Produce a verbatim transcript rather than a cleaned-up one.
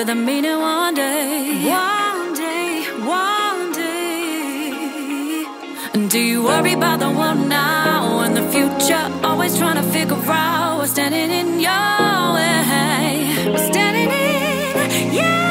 with a meaning one day. One day, one day. And do you worry about the world now and the future? Always trying to figure out what's standing in your way. Standing in, yeah.